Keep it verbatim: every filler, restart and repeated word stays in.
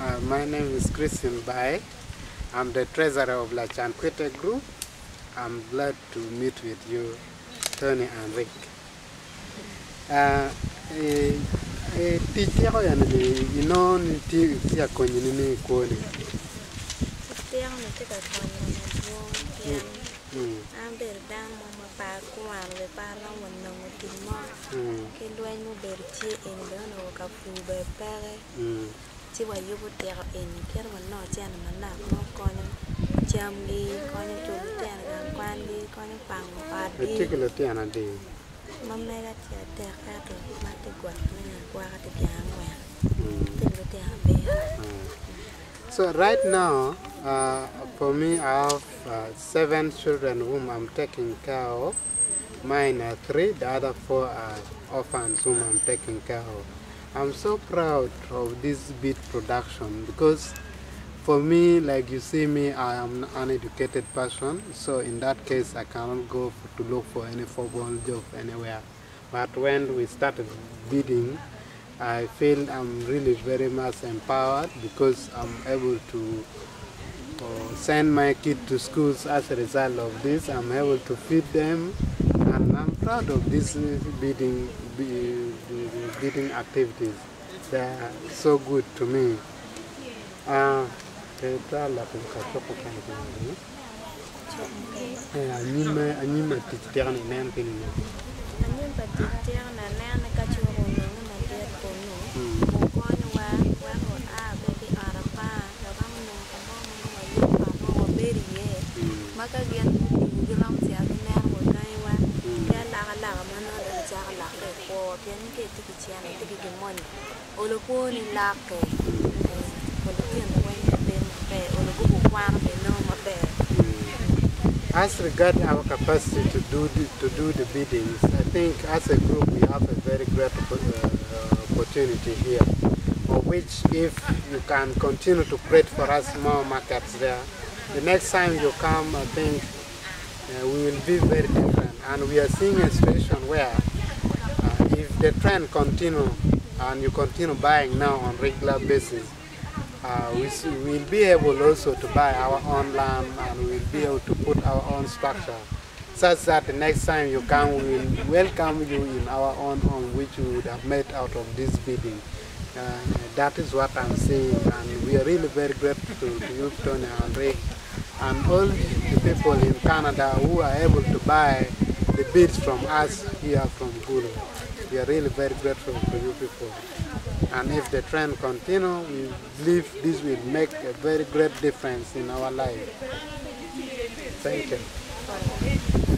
Uh, my name is Christine Bay. I'm the treasurer of Lacan Kwite Group. I'm glad to meet with you, Tony and Rick. Uh, eh, eh, you know, mm. Chỉ vào yêu bút tèo in kết mà nọ chèn mà nặng nó coi những chèm đi coi những chú chèn làm quan đi coi những bằng bạt đi. Chứ cái là chèn là gì? Mâm nay là chèn tèo ra rồi mà từ quạt nên là qua từ nhà ngoài từ cái tèo về. So right now, uh, for me, I have uh, seven children whom I'm taking care of. Mine are three, the other four are orphans whom I'm taking care of. I'm so proud of this bead production because for me, like you see me, I am an educated person, so in that case I cannot go for, to look for any formal job anywhere. But when we started beading, I feel I'm really very much empowered because I'm able to uh, send my kids to schools as a result of this. I'm able to feed them and I'm proud of this beading. Be Beading activities, they are so good to me. Uh, As regards our capacity to do the, to do the biddings, I think as a group we have a very great opportunity here, for which if you can continue to create for us more markets there, the next time you come, I think uh, we will be very different. And we are seeing a situation where the trend continue and you continue buying now on regular basis. Uh, we will be able also to buy our own land and we will be able to put our own structure such that the next time you come we will welcome you in our own home which you would have made out of this building. Uh, that is what I'm saying and we are really very grateful to you, Tony and Ray, and all the people in Canada who are able to buy the beads from us here from Gulu. We are really very grateful to you people. And if the trend continues, we believe this will make a very great difference in our life. Thank you.